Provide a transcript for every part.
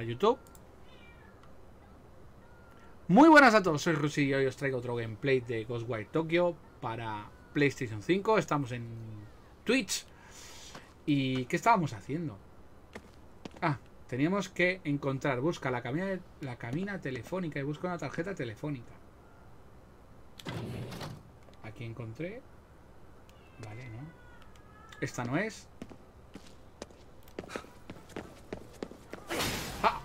a YouTube. Muy buenas a todos, soy Rusi y hoy os traigo otro gameplay de GhostWire Tokyo para PlayStation 5. Estamos en Twitch. ¿Y qué estábamos haciendo? Ah, teníamos que encontrar, busca la cabina telefónica y busca una tarjeta telefónica. Aquí encontré. Vale, ¿no? Esta no es. ¡Ah!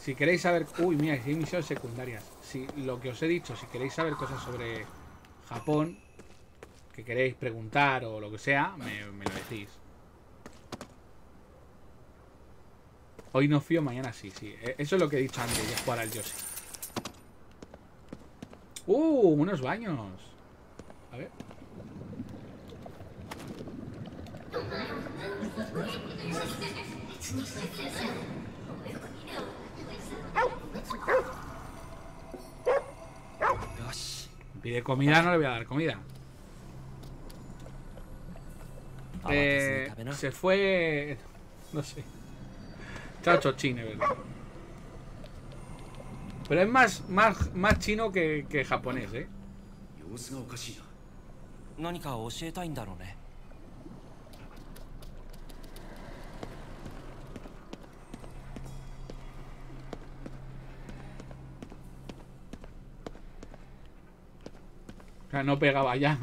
Si queréis saber... Uy, mira, hay misiones secundarias. Si, lo que os he dicho, si queréis saber cosas sobre Japón, que queréis preguntar o lo que sea, me lo decís. Hoy no fío, mañana sí, sí. Eso es lo que he dicho antes de jugar al Yoshi. Unos baños. A ver. Pide comida, no le voy a dar comida. Se fue... No sé. Chacho chino, ¿verdad? Pero es más chino que japonés, ¿eh? O sea, no pegaba ya.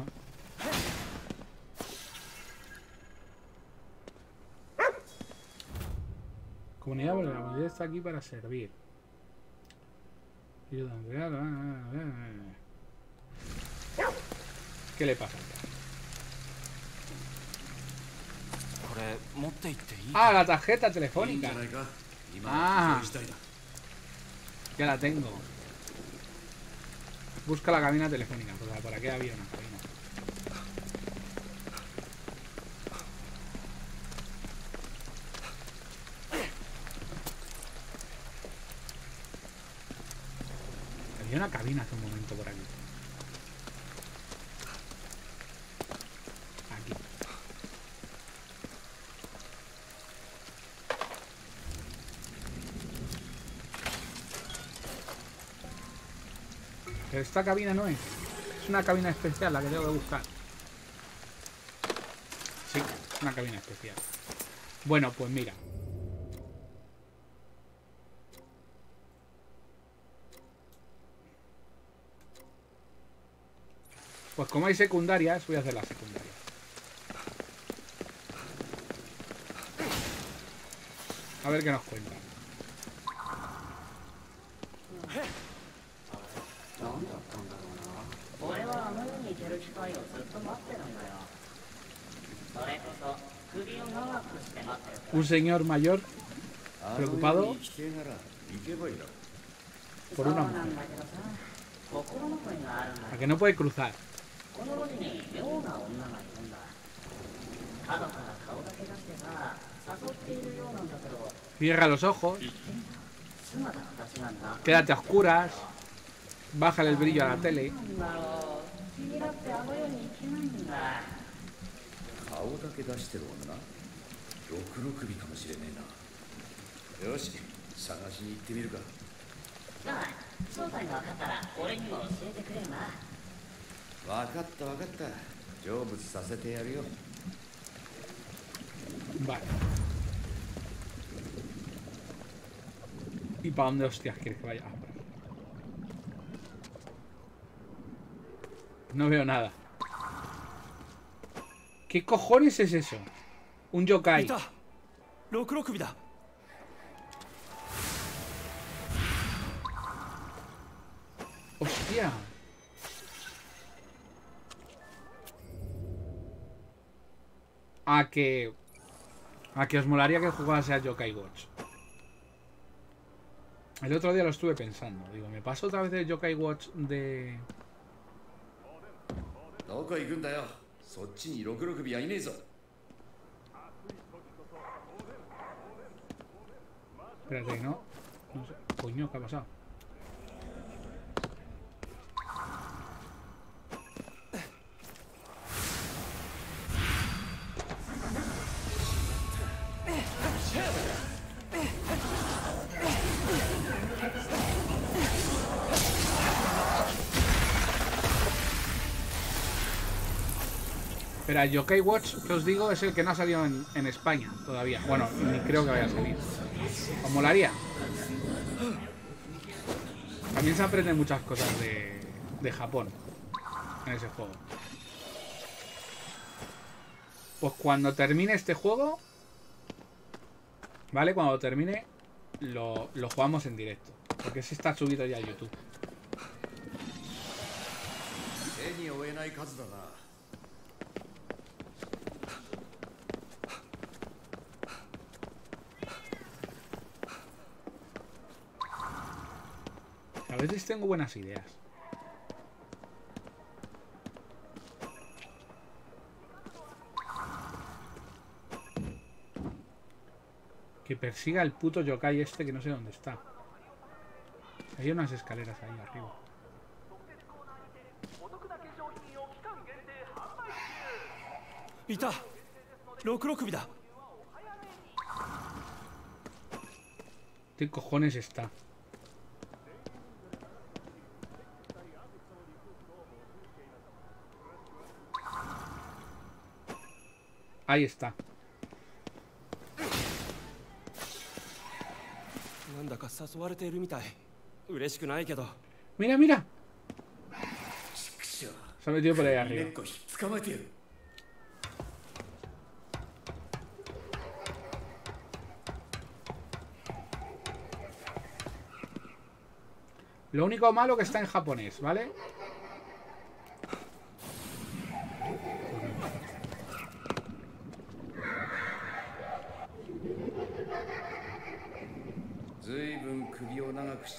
Comunidad, bueno, la comunidad está aquí para servir. ¿Qué le pasa? Ah, la tarjeta telefónica. Ah, ya la tengo. Busca la cabina telefónica, porque por aquí había una cabina. Una cabina hace un momento por aquí. Aquí. Pero esta cabina no es. Es una cabina especial la que tengo que buscar. Sí, una cabina especial. Bueno, pues mira. Pues como hay secundarias, voy a hacer las secundarias. A ver qué nos cuentan. Un señor mayor preocupado por una mujer a que no puede cruzar. Cierra los ojos. Quédate a oscuras. Bájale el brillo a la tele. Vale. ¿Y para dónde hostias quieres que vaya? No veo nada. ¿Qué cojones es eso? Un yokai. Rokuro Kubi. Hostia. A que os molaría que jugase a Yo-kai Watch. El otro día lo estuve pensando. Digo, me paso otra vez de Yo-kai Watch de... Espérate, ¿no? No sé. Coño, ¿qué ha pasado? Pero Yo-kai Watch, que os digo, es el que no ha salido en España todavía. Bueno, ni creo que vaya a salir. ¿Os molaría? También se aprenden muchas cosas de Japón en ese juego. Pues cuando termine este juego, ¿vale? Cuando termine, lo jugamos en directo. Porque ese está subido ya a YouTube. A veces tengo buenas ideas. Que persiga el puto yokai este que no sé dónde está. Hay unas escaleras ahí arriba. ¡Está! ¡Rokuro Kubi! ¿Qué cojones está? Ahí está. Mira, mira. Se ha metido por ahí arriba. Lo único malo que está en japonés, ¿vale? Vale.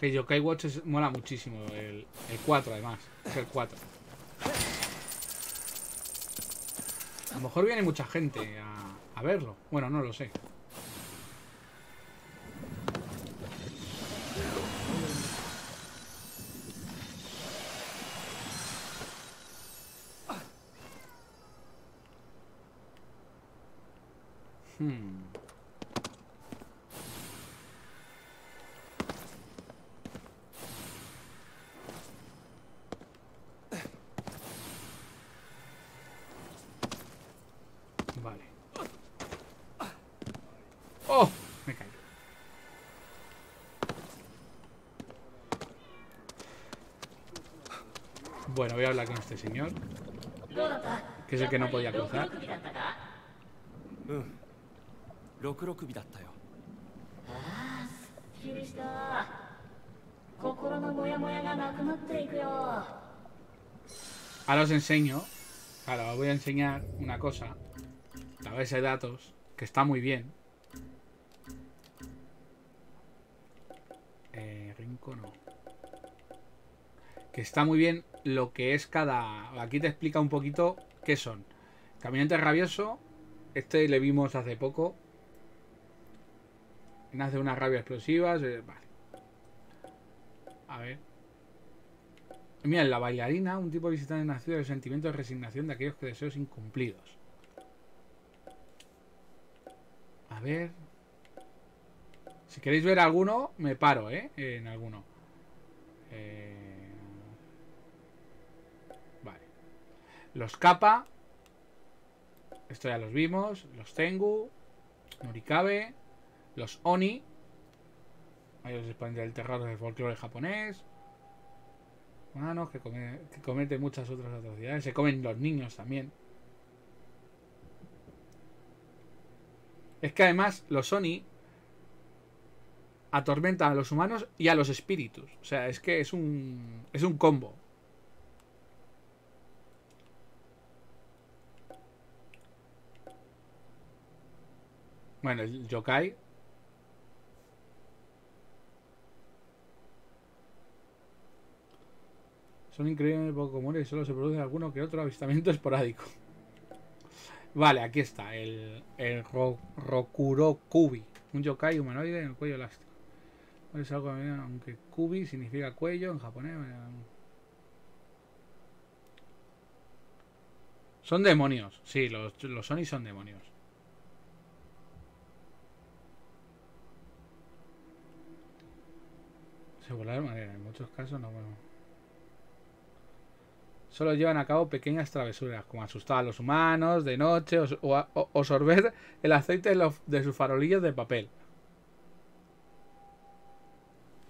Que Yo-kai Watch mola muchísimo. El 4 además. Es el 4. A lo mejor viene mucha gente a verlo. Bueno, no lo sé. Vale. ¡Oh! Me caigo. Bueno, voy a hablar con este señor, que es el que no podía cruzar. Ahora os enseño. Ahora os voy a enseñar una cosa. La base de datos, que está muy bien. Rincón no. Que está muy bien lo que es cada... Aquí te explica un poquito qué son. Caminante rabioso. Este le vimos hace poco. Nace una rabia explosiva. Vale. A ver. Mira, en la bailarina, un tipo visitante nacido del sentimiento de resignación de aquellos que deseos incumplidos. A ver. Si queréis ver alguno, me paro, ¿eh? En alguno. Vale. Los Kappa. Esto ya los vimos. Los Tengu. Norikabe. Los Oni. Mayores exponentes del terror del folclore japonés. Humanos que cometen muchas otras atrocidades. Se comen los niños también. Es que además los Oni atormentan a los humanos y a los espíritus. O sea, es que es un combo. Bueno, el yokai. Son increíblemente poco comunes y solo se produce alguno que otro avistamiento esporádico. Vale, aquí está, el Rokuro Kubi, un yokai humanoide en el cuello elástico. Es algo, aunque Kubi significa cuello en japonés. Son demonios, sí, los Oni son demonios. Se volaron madera, en muchos casos no, bueno. Solo llevan a cabo pequeñas travesuras, como asustar a los humanos de noche o sorber el aceite de sus farolillos de papel.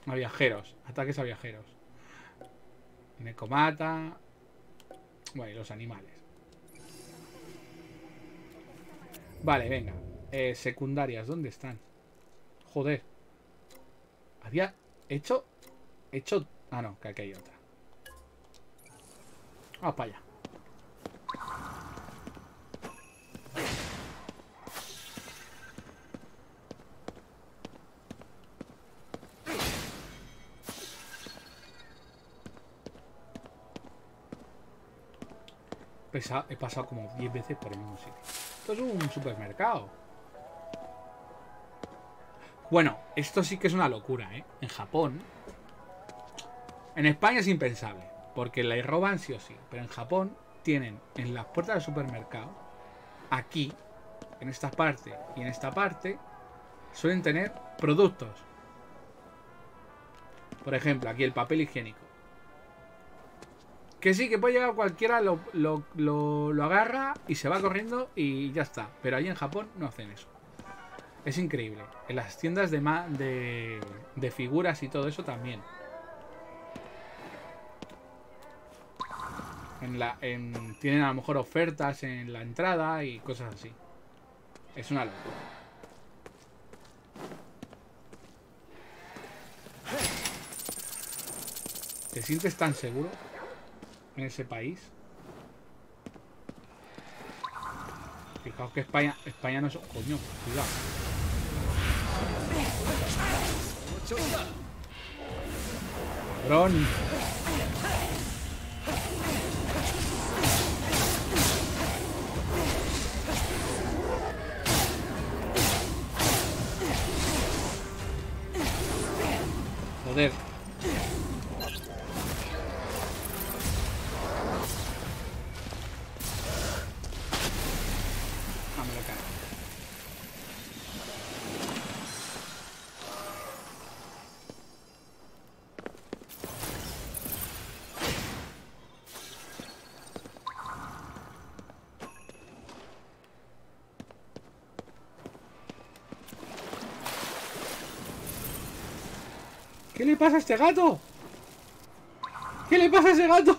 A viajeros, ataques a viajeros. Necomata. Bueno, y los animales. Vale, venga. Secundarias, ¿dónde están? Joder. Había hecho... Ah, no, que aquí hay otra. Vamos para allá. He pasado como 10 veces por el mismo sitio. Esto es un supermercado. Bueno, esto sí que es una locura, ¿eh? En Japón. En España es impensable, porque la roban sí o sí. Pero en Japón tienen en las puertas del supermercado, aquí, en esta parte y en esta parte, suelen tener productos. Por ejemplo, aquí el papel higiénico. Que sí, que puede llegar cualquiera, lo agarra y se va corriendo y ya está. Pero ahí en Japón no hacen eso. Es increíble. En las tiendas de figuras y todo eso también. Tienen a lo mejor ofertas en la entrada y cosas así. Es una locura. ¿Te sientes tan seguro en ese país? Fijaos que España no es... Coño, cuidado. Cabrón. Joder. ¿Qué le pasa a este gato? ¿Qué le pasa a ese gato?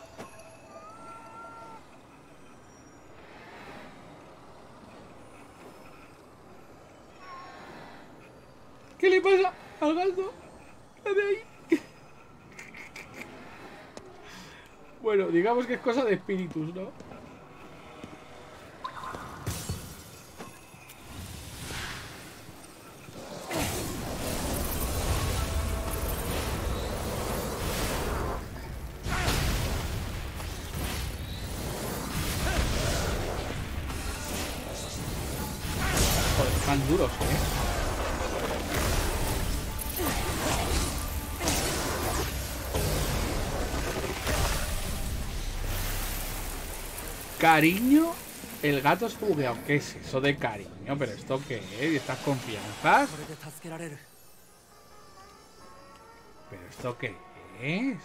¿Qué le pasa al gato? Bueno, digamos que es cosa de espíritus, ¿no? Duros, ¿eh? Cariño, el gato es bugueado. ¿Qué es eso de cariño? ¿Pero esto qué es? ¿Y estas confianzas? ¿Pero esto qué es?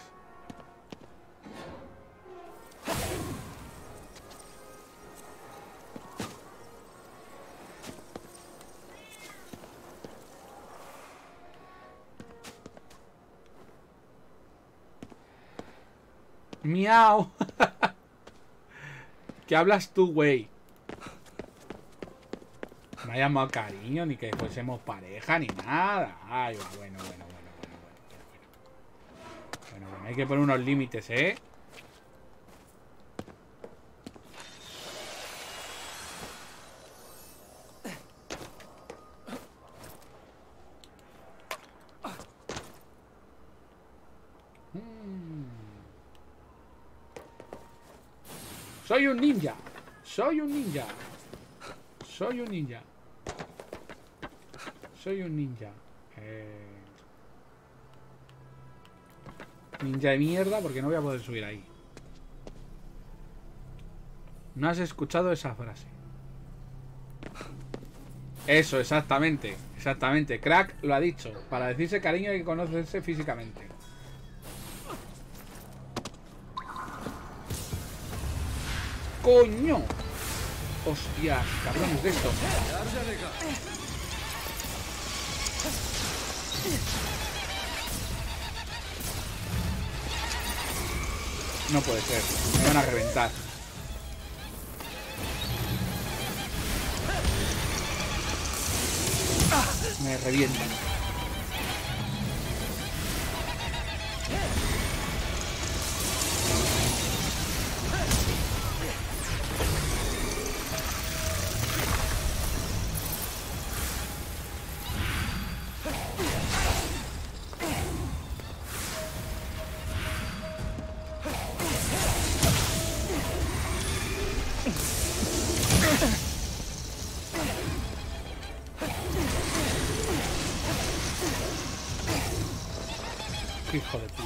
¡Miau! ¿Qué hablas tú, güey? No ha llamado cariño, ni que fuésemos pareja, ni nada. Ay, bueno, hay que poner unos límites, ¿eh? Soy un ninja. Soy un ninja. Soy un ninja. Ninja de mierda, porque no voy a poder subir ahí. No has escuchado esa frase. Eso, exactamente. Exactamente, Crack lo ha dicho. Para decirse cariño hay que conocerse físicamente. ¡Coño! ¡Hostia! ¡Cabrones de esto! No puede ser. Me van a reventar. Me revientan. Hijo de puta.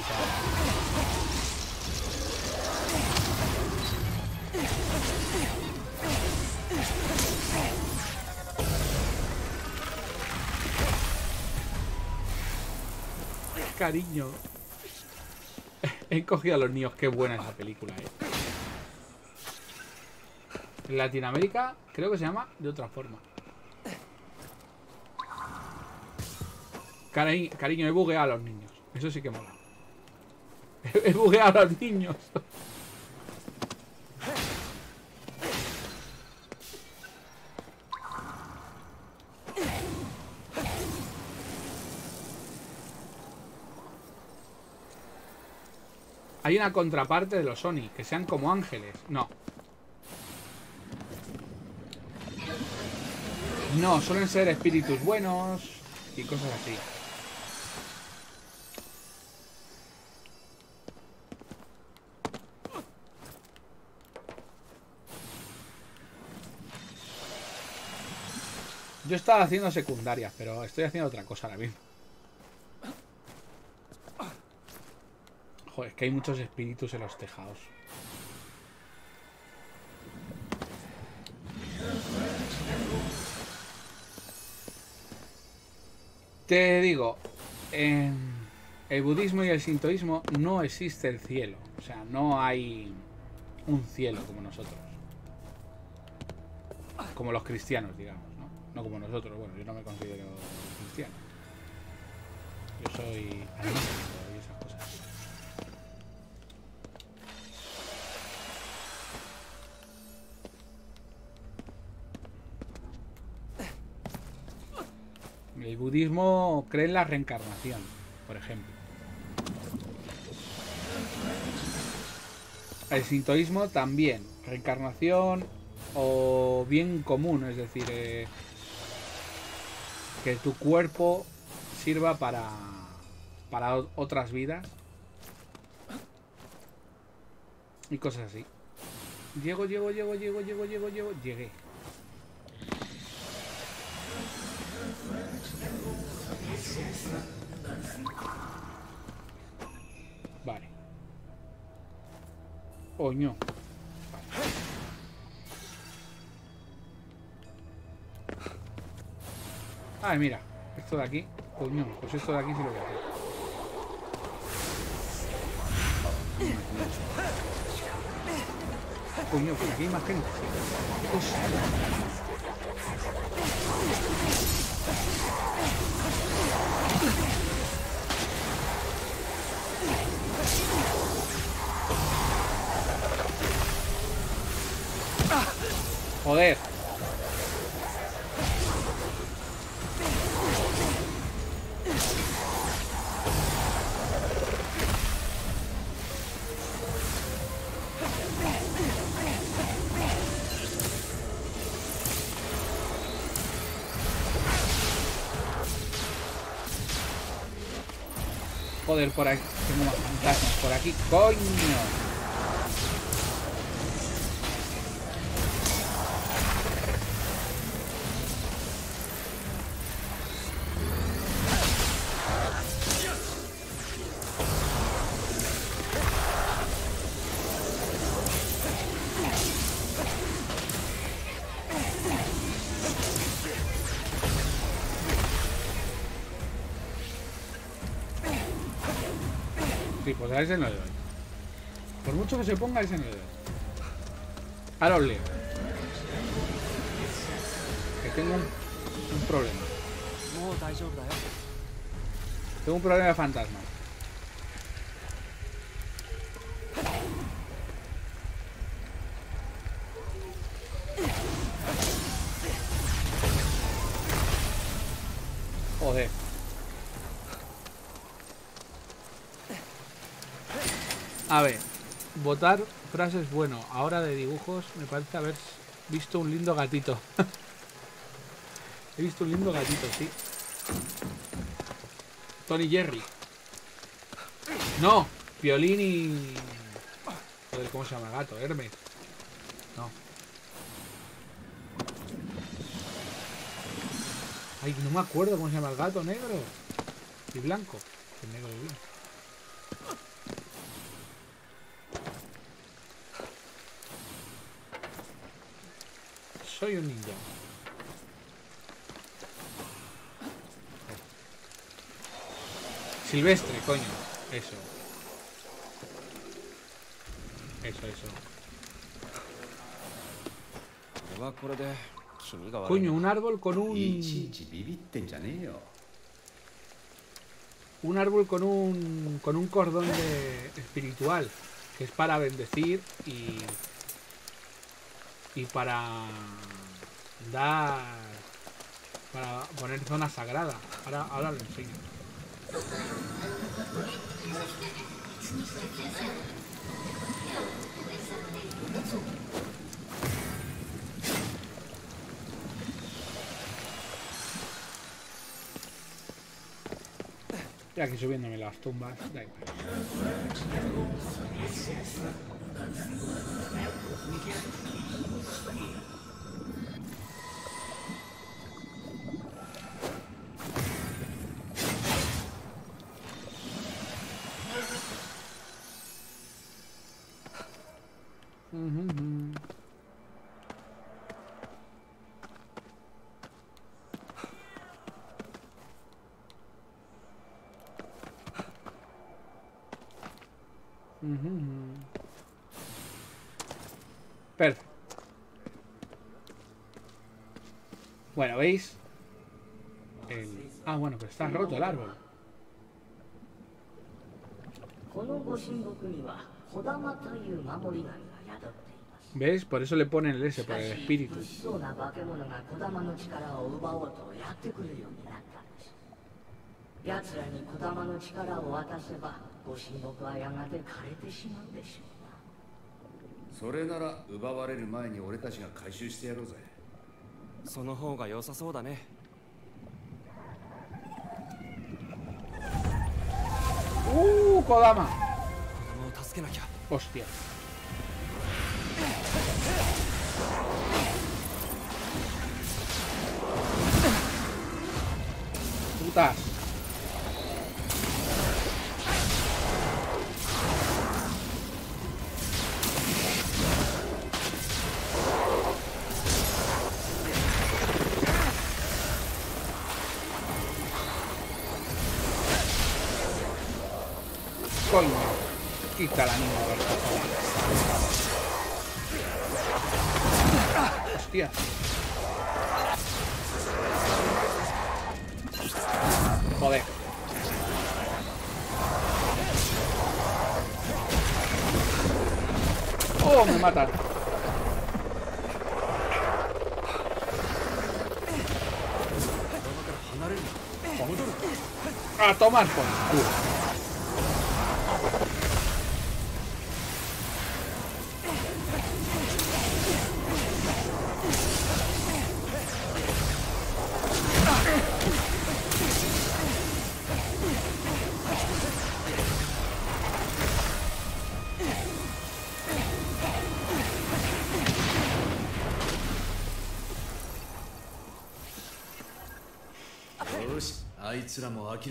Cariño. He cogido a los niños. Qué buena esa película, En Latinoamérica creo que se llama de otra forma. Cariño, he bugueado a los niños. Eso sí que mola. He bugueado a los niños. Hay una contraparte de los Oni, que sean como ángeles. No. No, suelen ser espíritus buenos y cosas así. Yo estaba haciendo secundarias, pero estoy haciendo otra cosa ahora mismo. Joder, es que hay muchos espíritus en los tejados. Te digo, en el budismo y el sintoísmo no existe el cielo. O sea, no hay un cielo como nosotros. Como los cristianos, digamos. No como nosotros, bueno, yo no me considero cristiano. Yo soy agnóstico y esas cosas. El budismo cree en la reencarnación, por ejemplo. El sintoísmo también. Reencarnación o bien común, es decir... que tu cuerpo sirva para otras vidas y cosas así. Llegué. Vale. Oño. Ay, mira, esto de aquí, coño, pues esto de aquí sí lo voy a hacer. Coño, pues aquí hay más gente. Joder. Joder, por aquí. Tengo más fantasmas por aquí. ¡Coño! tipos, a ese no le doy. Por mucho que se ponga, a ese no le doy. Ahora os leo. Que tengo un problema. Tengo un problema de fantasma. Joder. A ver, votar frases, bueno, ahora de dibujos me parece haber visto un lindo gatito. He visto un lindo gatito, sí. Tony Jerry. No, Piolín y... Joder, ¿cómo se llama el gato? Hermes. No. Ay, no me acuerdo cómo se llama el gato, negro y blanco. El negro y blanco. Soy un ninja. Silvestre, coño. Eso. Eso, eso. Coño, un árbol con un... Un árbol con un... Con un cordón de... espiritual. Que es para bendecir y... Y para dar... Para poner zona sagrada. Ahora lo enseño. Ya que subiéndome las tumbas, da igual. Perfecto. Bueno, ¿veis? Ah, bueno, pero está roto el árbol. ¿Ves? Por eso le ponen el S, para el espíritu. Kodama. Hostia. Putas. Coño, quita la niña, ¿verdad? Hostia. Joder. Oh, me matan. A tomar con culo.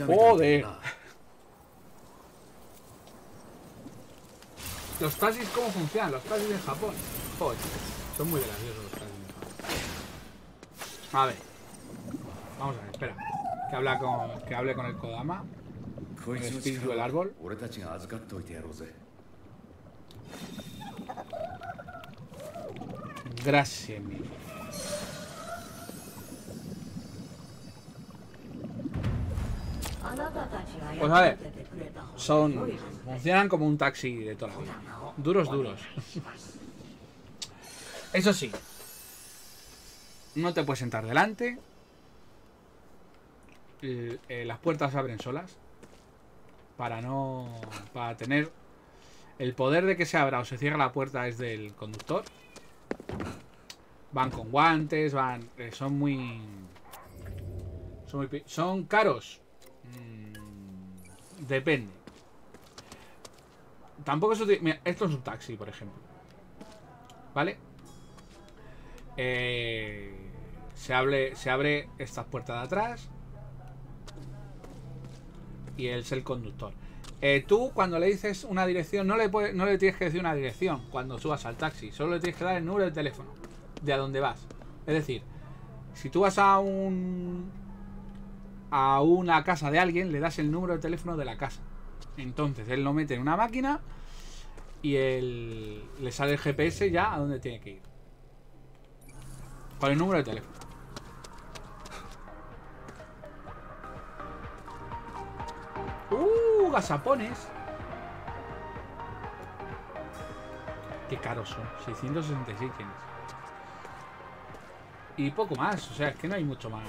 Joder. Los taxis, ¿cómo funcionan? Los taxis en Japón. Joder, son muy graciosos los taxis en Japón. A ver. Vamos a ver, espera. Que hable con el Kodama. ¿Un espíritu del árbol? Gracias, mi. Pues a ver, funcionan como un taxi de toda la vida. Duros, duros. Eso sí, no te puedes sentar delante. Las puertas se abren solas. Para tener el poder de que se abra o se cierre la puerta es del conductor. Van con guantes, van. Son muy. Son caros. Depende. Tampoco es útil. Mira, esto es un taxi, por ejemplo. ¿Vale? Se abre esta puerta de atrás. Y él es el conductor. Tú cuando le dices una dirección no le tienes que decir una dirección cuando subas al taxi. Solo le tienes que dar el número del teléfono de a dónde vas. Es decir, si tú vas a una casa de alguien, le das el número de teléfono de la casa. Entonces él lo mete en una máquina y él le sale el GPS ya a dónde tiene que ir con el número de teléfono. Gashapones. Qué caros son. 666 tienes. Y poco más. O sea, es que no hay mucho más.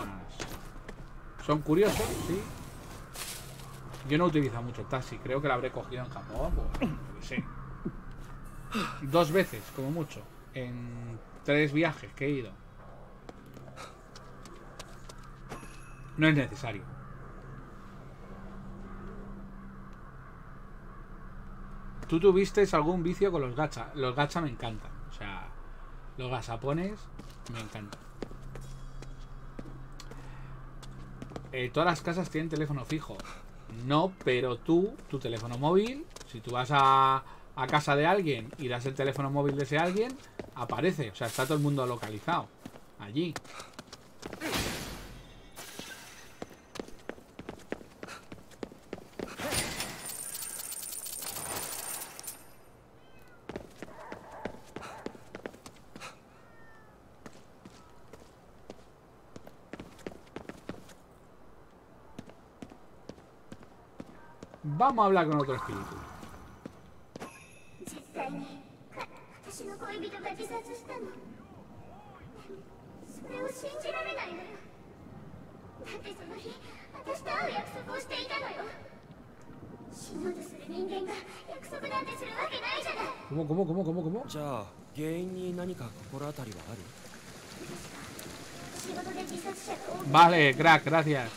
Son curiosos, sí. Yo no he utilizado mucho el taxi. Creo que lo habré cogido en Japón. Pues, no sé. 2 veces, como mucho. En 3 viajes que he ido. No es necesario. ¿Tú tuviste algún vicio con los gacha? Los gacha me encantan. O sea, los gashapones me encantan. Todas las casas tienen teléfono fijo. No, pero tu teléfono móvil, si tú vas a casa de alguien y das el teléfono móvil de ese alguien, aparece. O sea, está todo el mundo localizado allí. Vamos a hablar con otro espíritu. ¿Cómo? Vale, crack, gracias.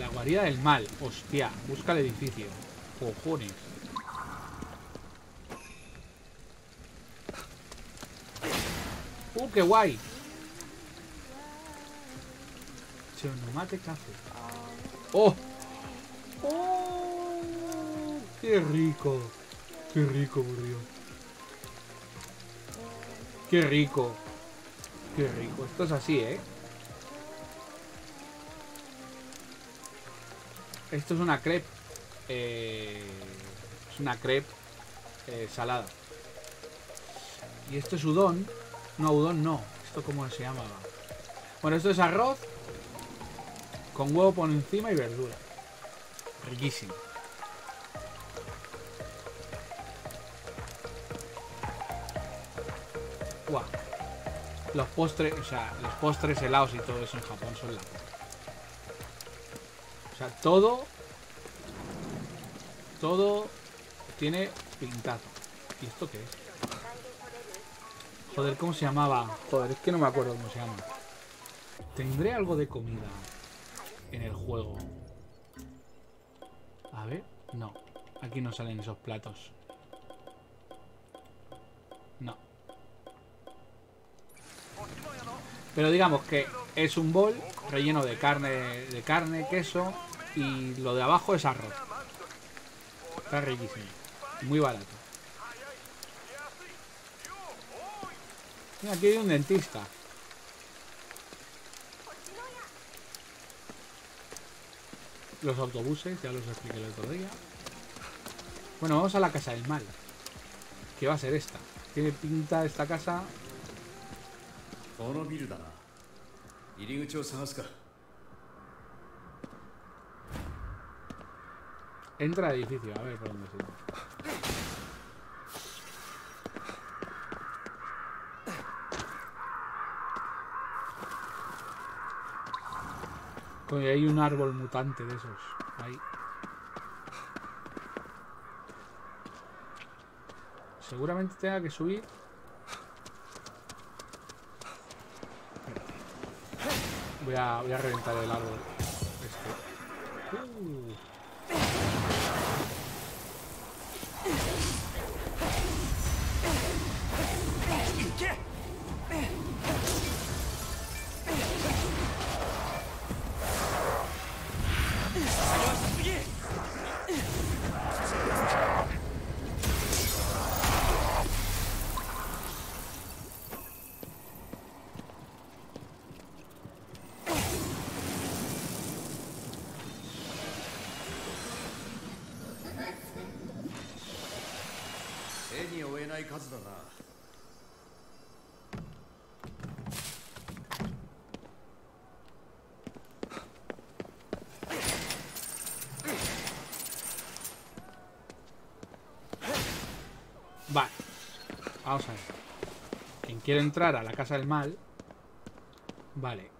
La guarida del mal, hostia, busca el edificio. Cojones. Qué guay. Se nos mate café. Oh. Oh. Qué rico. Qué rico, por Dios. Qué rico. Qué rico. Esto es así, ¿eh? Esto es una crepe. Es una crepe salada. Y esto es udon. No, udon no. Esto cómo se llamaba. Bueno, esto es arroz con huevo por encima y verdura. Riquísimo. Wow. Los postres, o sea, los postres, helados y todo eso en Japón son la puta. O sea, todo tiene pintado. ¿Y esto qué es? Joder, ¿cómo se llamaba? Joder, es que no me acuerdo cómo se llama. Tendré algo de comida en el juego. A ver, no. Aquí no salen esos platos. No. Pero digamos que es un bol relleno de carne, queso, y lo de abajo es arroz. Está riquísimo. Muy barato. Mira, aquí hay un dentista. Los autobuses, ya los expliqué el otro día. Bueno, vamos a la casa del mal, que va a ser esta. Tiene pinta esta casa. Entra al edificio, a ver por dónde se va. Oye, hay un árbol mutante de esos. Ahí. Seguramente tenga que subir. Voy a reventar el árbol. Este. Vale, vamos a ver. Quien quiere entrar a la casa del mal. Vale,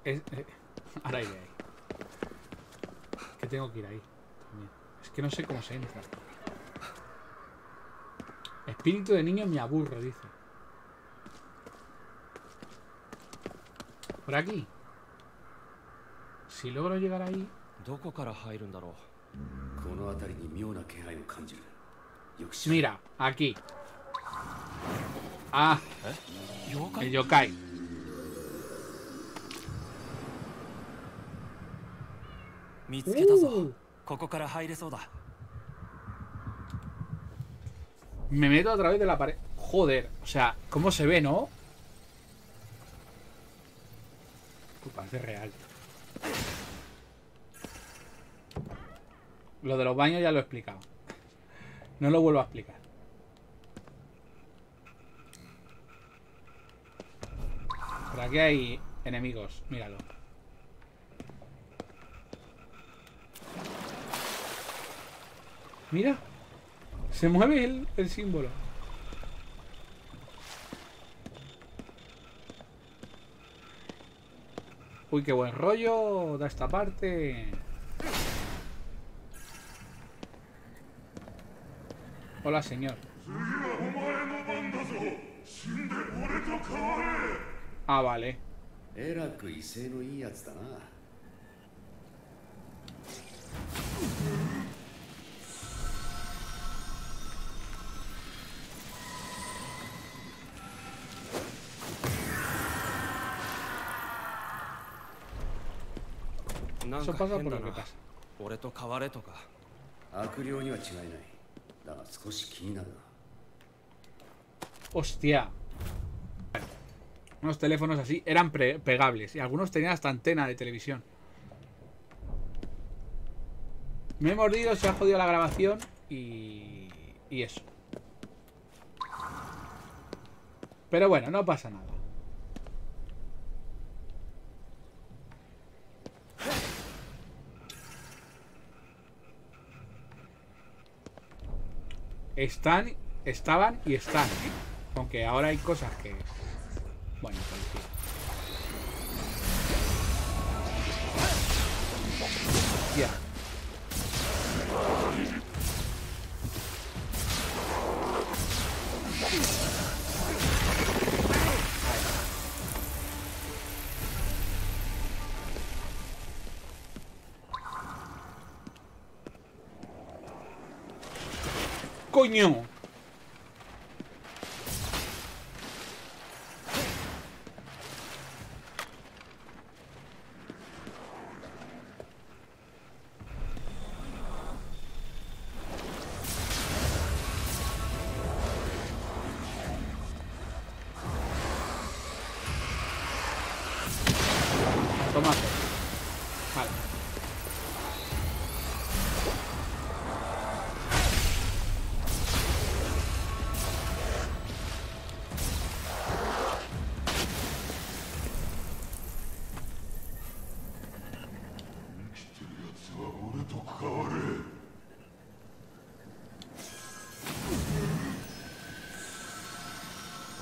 ahora iré ahí. Es que tengo que ir ahí. Es que no sé cómo se entra. Espíritu de niño me aburre, dice. Por aquí. Si logro llegar ahí. Mira, aquí. Ah, el yokai. Me meto a través de la pared. Joder, o sea, ¿cómo se ve, no? Parece real. Lo de los baños ya lo he explicado. No lo vuelvo a explicar. Por aquí hay enemigos, míralo. Mira, se mueve el símbolo. Uy, qué buen rollo da esta parte. Hola, señor. Ah, vale. Eso pasa por lo que pasa. Hostia. Unos teléfonos así eran pegables y algunos tenían hasta antena de televisión. Me he mordido, se ha jodido la grabación y eso. Pero bueno, no pasa nada. Están, estaban y están. Aunque ahora hay cosas que... Bueno, policía. Hostia. Coño.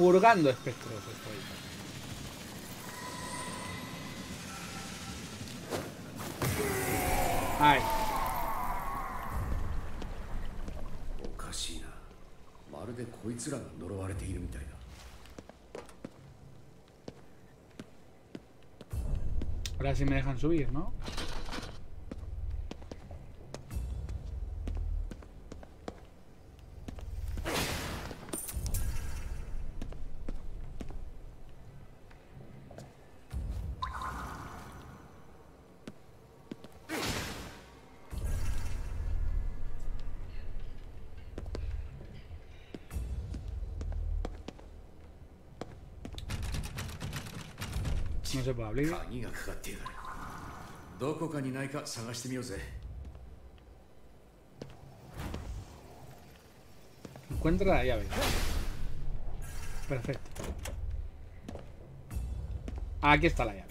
purgando espectros estoy. Ay. Ahora sí me dejan subir, ¿no? No se puede abrir. Encuentra la llave. Perfecto. Aquí está la llave.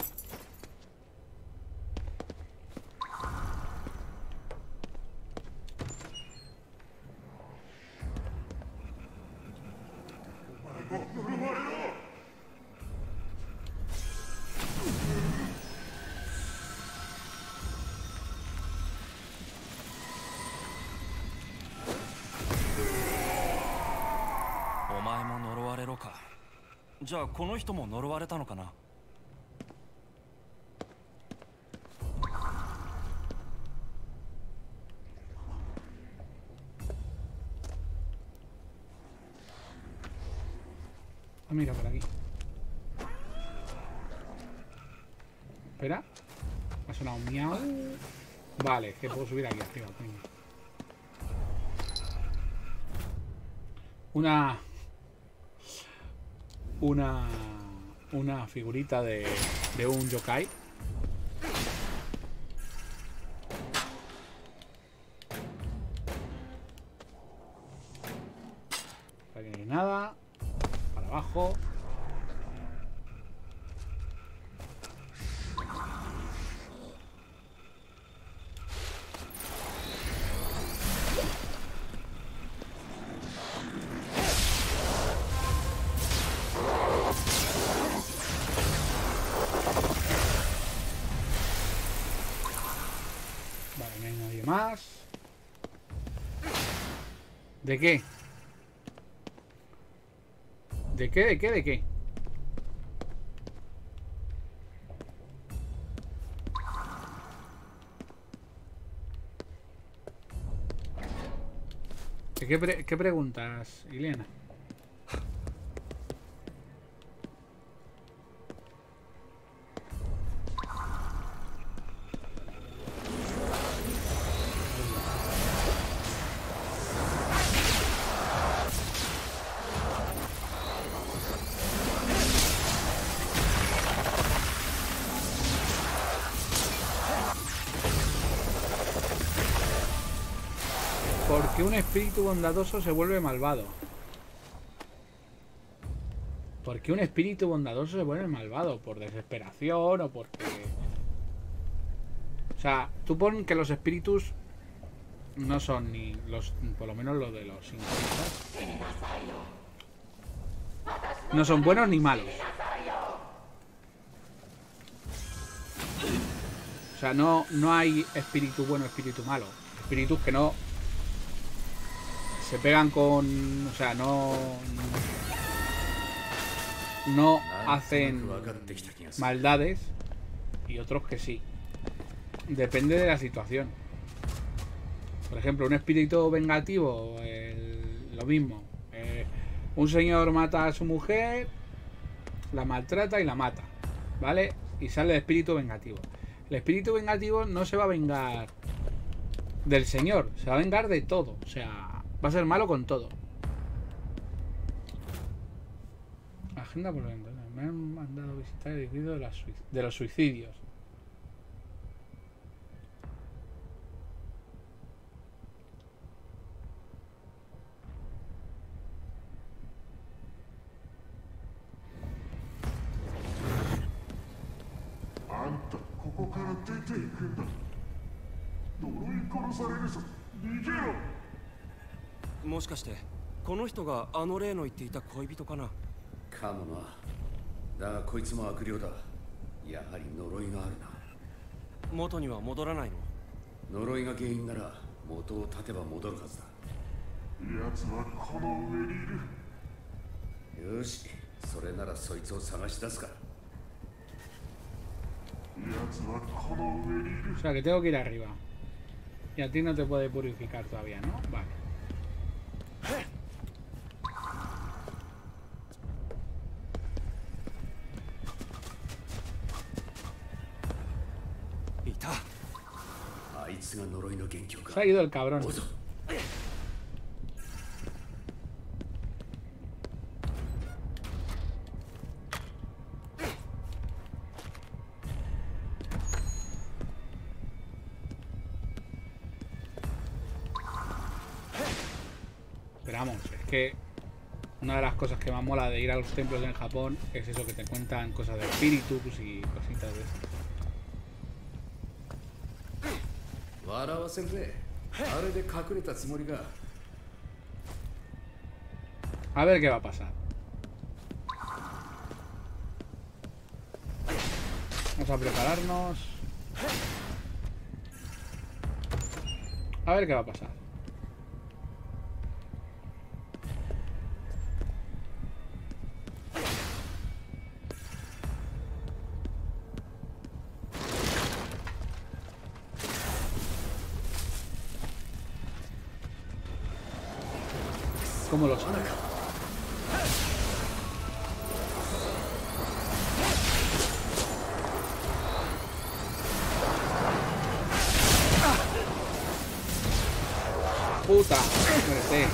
Mira, por aquí. Espera. Me ha sonado un miau. Vale, que puedo subir aquí arriba. Una figurita de un yokai. Para que no hay nada. Para abajo. ¿De qué? ¿De qué? ¿De qué? ¿De qué? ¿De qué, qué preguntas, Elena? Un espíritu bondadoso se vuelve malvado. ¿Por qué un espíritu bondadoso se vuelve malvado? ¿Por desesperación o porque...? O sea, tú pon que los espíritus no son ni los... Por lo menos los de los 50. No son buenos ni malos. O sea, no hay espíritu bueno, espíritu malo. Espíritus que no... se pegan con... o sea, no hacen maldades, y otros que sí. Depende de la situación. Por ejemplo, un espíritu vengativo, lo mismo. Un señor mata a su mujer, la maltrata y la mata, ¿vale? Y sale el espíritu vengativo. El espíritu vengativo no se va a vengar del señor, se va a vengar de todo. O sea... va a ser malo con todo. Agenda por dentro. Me han mandado visitar el edificio de los suicidios. かもな。だがこいつも悪霊だ。やはり呪いがあるな。元には戻らないの。呪いが原因なら元を立てば戻るはずだ。奴はこの上にいる。よし、それならそいつを探し出すか。O sea que tengo que ir arriba. Y a ti no te puede purificar todavía, ¿no? Vale. Se ha ido el cabrón. Que una de las cosas que más mola de ir a los templos en Japón es eso, que te cuentan cosas de espíritus y cositas de esas. A ver qué va a pasar. Vamos a prepararnos. A ver qué va a pasar. ¿Cómo lo sabe? Puta, espérate.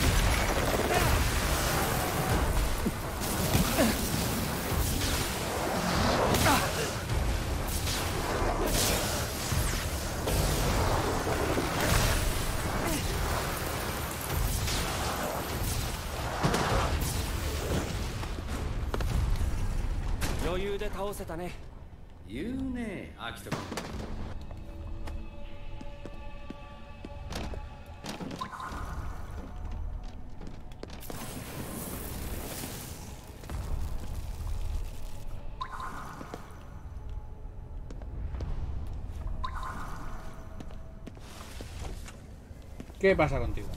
¿Qué pasa contigo?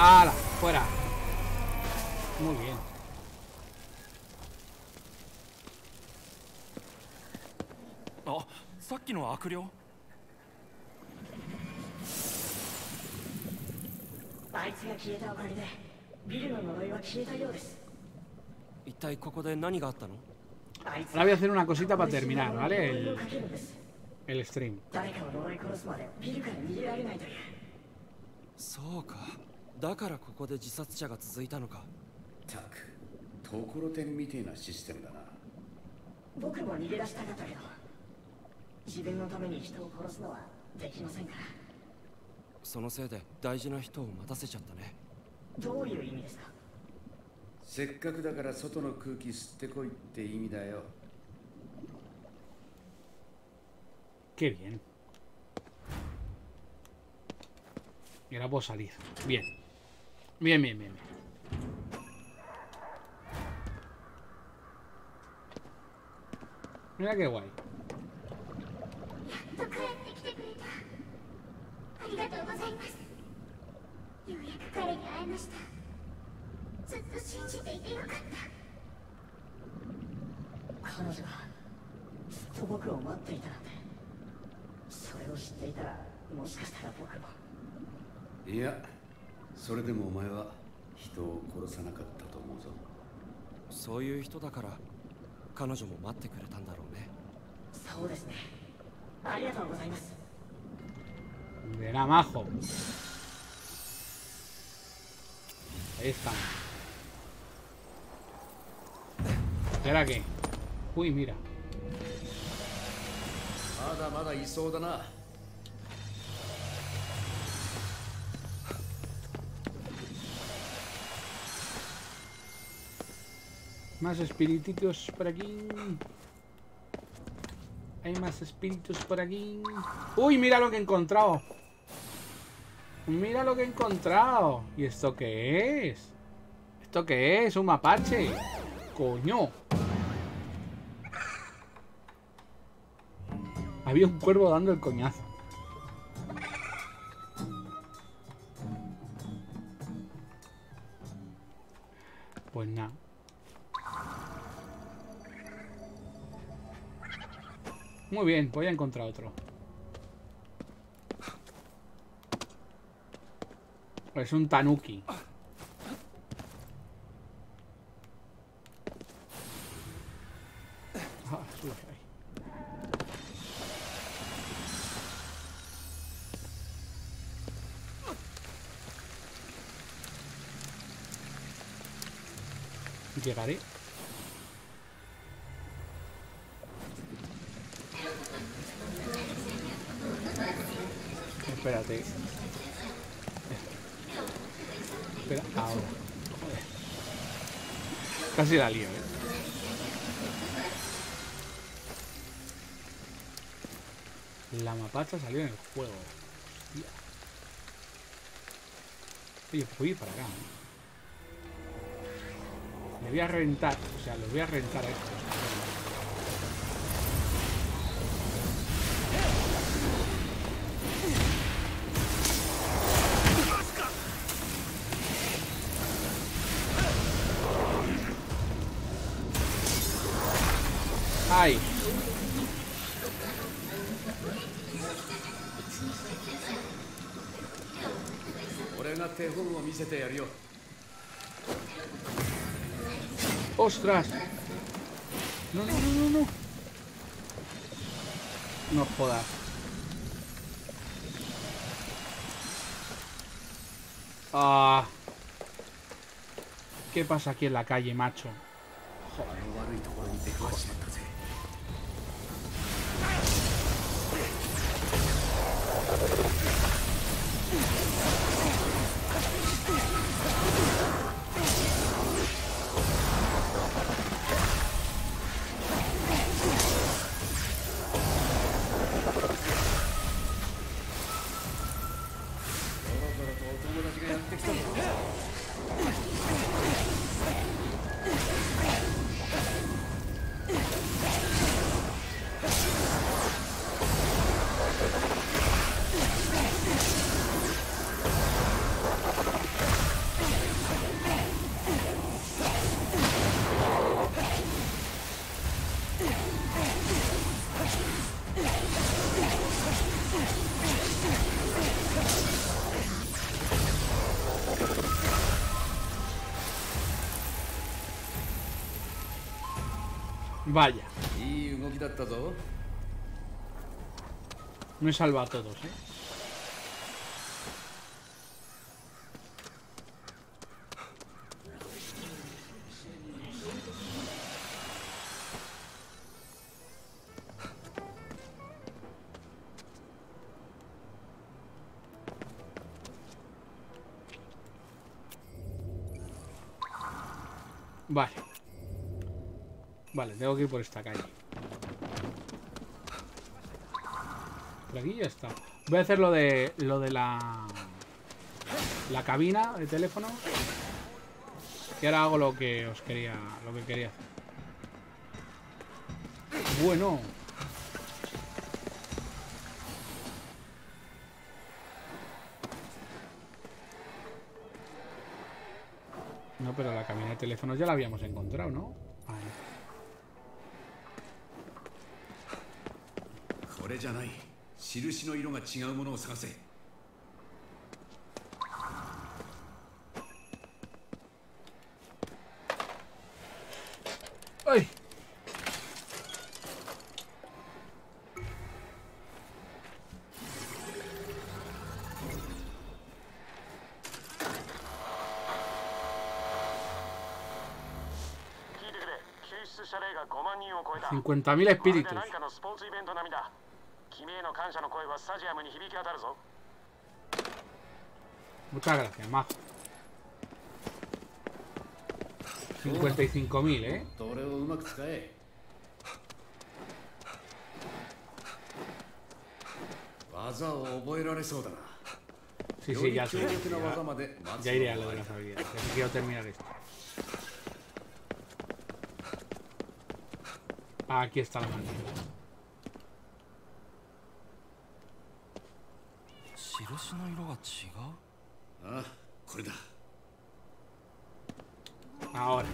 ¡Hala! ¡Fuera! Muy bien. Ah, ¿saki no acurio? Ahora voy a hacer una cosita para terminar, ¿vale? El stream. Qué bien. Y ahora puedo salir. Bien. Bien, bien, bien. Mira qué guay. Verá, majo. Ahí está. ¿Será que? Uy, mira. Más espirititos por aquí. Hay más espíritus por aquí. ¡Uy! Mira lo que he encontrado. Mira lo que he encontrado. ¿Y esto qué es? ¿Esto qué es? Un mapache. Coño. Había un cuervo dando el coñazo. Pues nada. Muy bien, voy a encontrar otro. Es un tanuki. Ah, sube ahí. Llegaré. Espérate. Espera, ahora. Joder. Casi la lío, La mapacha salió en el juego. Hostia. Oye, voy para acá, Le voy a reventar. O sea, los voy a reventar a estos. ¡Ostras! No, no, no, no, no. No jodas. Ah. ¿Qué pasa aquí en la calle, macho? Joder. Vaya. Me he salvado a todos, ¿eh? Vale. Vale, tengo que ir por esta calle. Por aquí ya está. Voy a hacer lo de la cabina de teléfono. Y ahora hago lo que quería hacer. Bueno. No, pero la cabina de teléfono ya la habíamos encontrado, ¿no? Ahí. ¡Ay! 50.000 espíritus. Muchas gracias, mazo. 55.000, ¿eh? Sí, sí, ya sé. Ya iré a lo de las habilidades. Quiero terminar esto. Aquí está la mano. Ahora.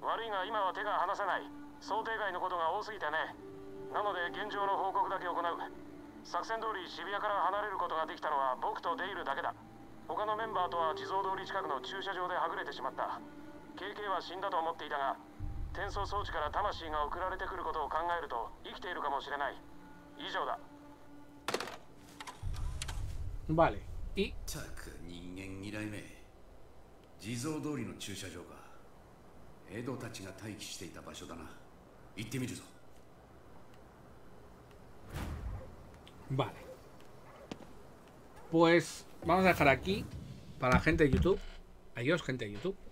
Vale. Y... Vale. Pues vamos a dejar aquí para la gente de YouTube. Adiós, gente de YouTube.